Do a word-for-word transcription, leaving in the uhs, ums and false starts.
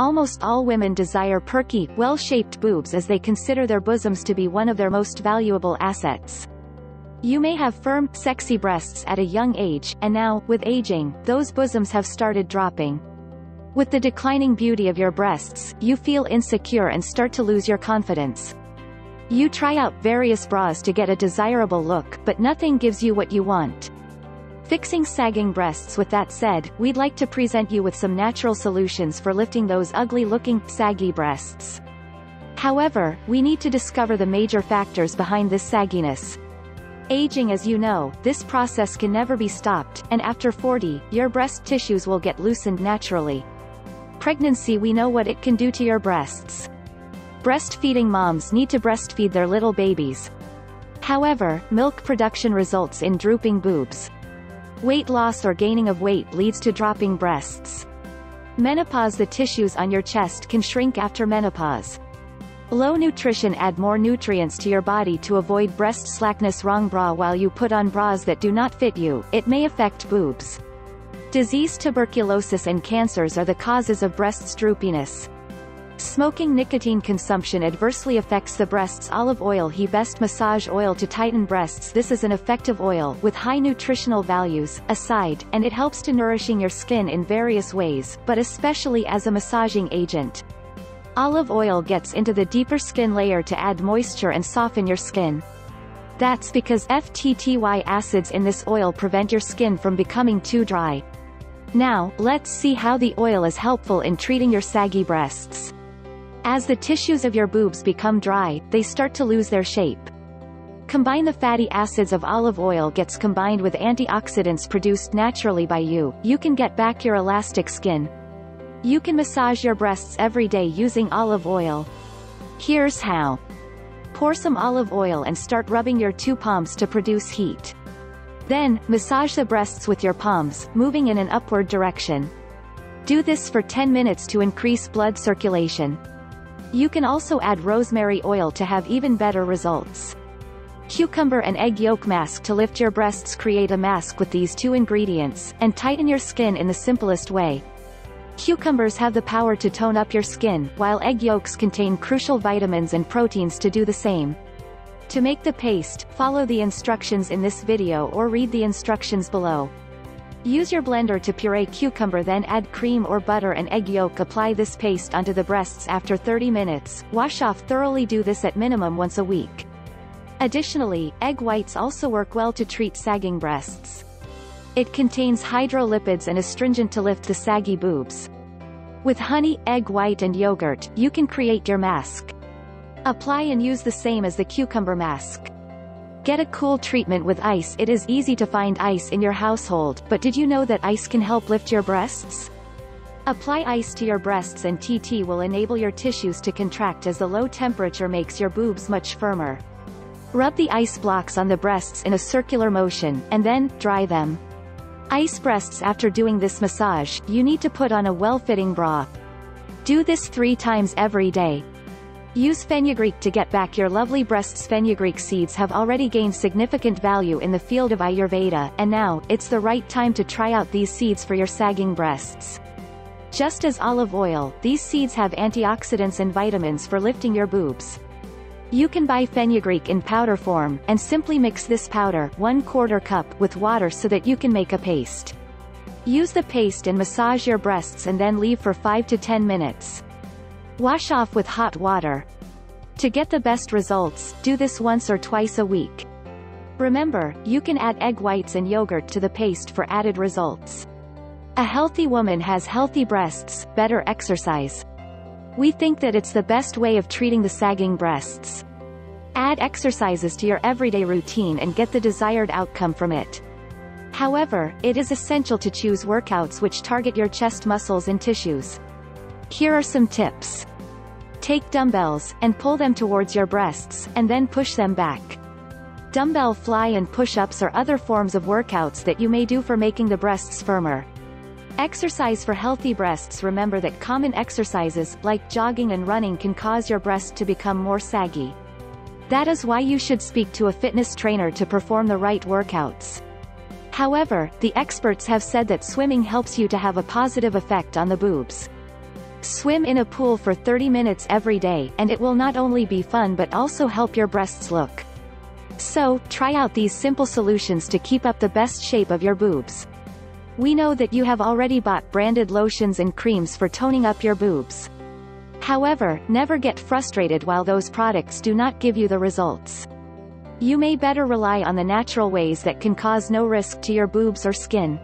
Almost all women desire perky, well-shaped boobs as they consider their bosoms to be one of their most valuable assets. You may have firm, sexy breasts at a young age, and now, with aging, those bosoms have started dropping. With the declining beauty of your breasts, you feel insecure and start to lose your confidence. You try out various bras to get a desirable look, but nothing gives you what you want. Fixing sagging breasts. With that said, we'd like to present you with some natural solutions for lifting those ugly-looking, saggy breasts. However, we need to discover the major factors behind this sagginess. Aging. As you know, this process can never be stopped, and after forty, your breast tissues will get loosened naturally. Pregnancy. We know what it can do to your breasts. Breastfeeding moms need to breastfeed their little babies. However, milk production results in drooping boobs. Weight loss or gaining of weight leads to dropping breasts. Menopause. The tissues on your chest can shrink after menopause. Low nutrition. Add more nutrients to your body to avoid breast slackness. Wrong bra. While you put on bras that do not fit you, it may affect boobs. Disease. Tuberculosis and cancers are the causes of breast droopiness. Smoking. Nicotine consumption adversely affects the breasts. Olive oil. He best massage oil to tighten breasts. This is an effective oil with high nutritional values, aside, and it helps to nourishing your skin in various ways, but especially as a massaging agent. Olive oil gets into the deeper skin layer to add moisture and soften your skin. That's because F T T Y acids in this oil prevent your skin from becoming too dry. Now, let's see how the oil is helpful in treating your saggy breasts. As the tissues of your boobs become dry, they start to lose their shape. Combine. The fatty acids of olive oil gets combined with antioxidants produced naturally by you. You can get back your elastic skin. You can massage your breasts every day using olive oil. Here's how. Pour some olive oil and start rubbing your two palms to produce heat. Then, massage the breasts with your palms, moving in an upward direction. Do this for ten minutes to increase blood circulation. You can also add rosemary oil to have even better results. Cucumber and egg yolk mask to lift your breasts. Create a mask with these two ingredients, and tighten your skin in the simplest way. Cucumbers have the power to tone up your skin, while egg yolks contain crucial vitamins and proteins to do the same. To make the paste, follow the instructions in this video or read the instructions below. Use your blender to puree cucumber, then add cream or butter and egg yolk. Apply this paste onto the breasts after thirty minutes, wash off thoroughly. Do this at minimum once a week. Additionally, egg whites also work well to treat sagging breasts. It contains hydrolipids and astringent to lift the saggy boobs. With honey, egg white and yogurt, you can create your mask. Apply and use the same as the cucumber mask. Get a cool treatment with ice. It is easy to find ice in your household, but did you know that ice can help lift your breasts? Apply ice to your breasts and T T will enable your tissues to contract as the low temperature makes your boobs much firmer. Rub the ice blocks on the breasts in a circular motion, and then, dry them. Ice breasts. After doing this massage, you need to put on a well-fitting bra. Do this three times every day. Use fenugreek to get back your lovely breasts. Fenugreek seeds have already gained significant value in the field of Ayurveda, and now, it's the right time to try out these seeds for your sagging breasts. Just as olive oil, these seeds have antioxidants and vitamins for lifting your boobs. You can buy fenugreek in powder form, and simply mix this powder, one quarter cup, with water so that you can make a paste. Use the paste and massage your breasts and then leave for five to ten minutes. Wash off with hot water. To get the best results, do this once or twice a week. Remember, you can add egg whites and yogurt to the paste for added results. A healthy woman has healthy breasts, better exercise. We think that it's the best way of treating the sagging breasts. Add exercises to your everyday routine and get the desired outcome from it. However, it is essential to choose workouts which target your chest muscles and tissues. Here are some tips. Take dumbbells, and pull them towards your breasts, and then push them back. Dumbbell fly and push-ups are other forms of workouts that you may do for making the breasts firmer. Exercise for healthy breasts. Remember that common exercises, like jogging and running, can cause your breast to become more saggy. That is why you should speak to a fitness trainer to perform the right workouts. However, the experts have said that swimming helps you to have a positive effect on the boobs. Swim in a pool for thirty minutes every day, and it will not only be fun but also help your breasts look. So, try out these simple solutions to keep up the best shape of your boobs. We know that you have already bought branded lotions and creams for toning up your boobs. However, never get frustrated while those products do not give you the results. You may better rely on the natural ways that can cause no risk to your boobs or skin.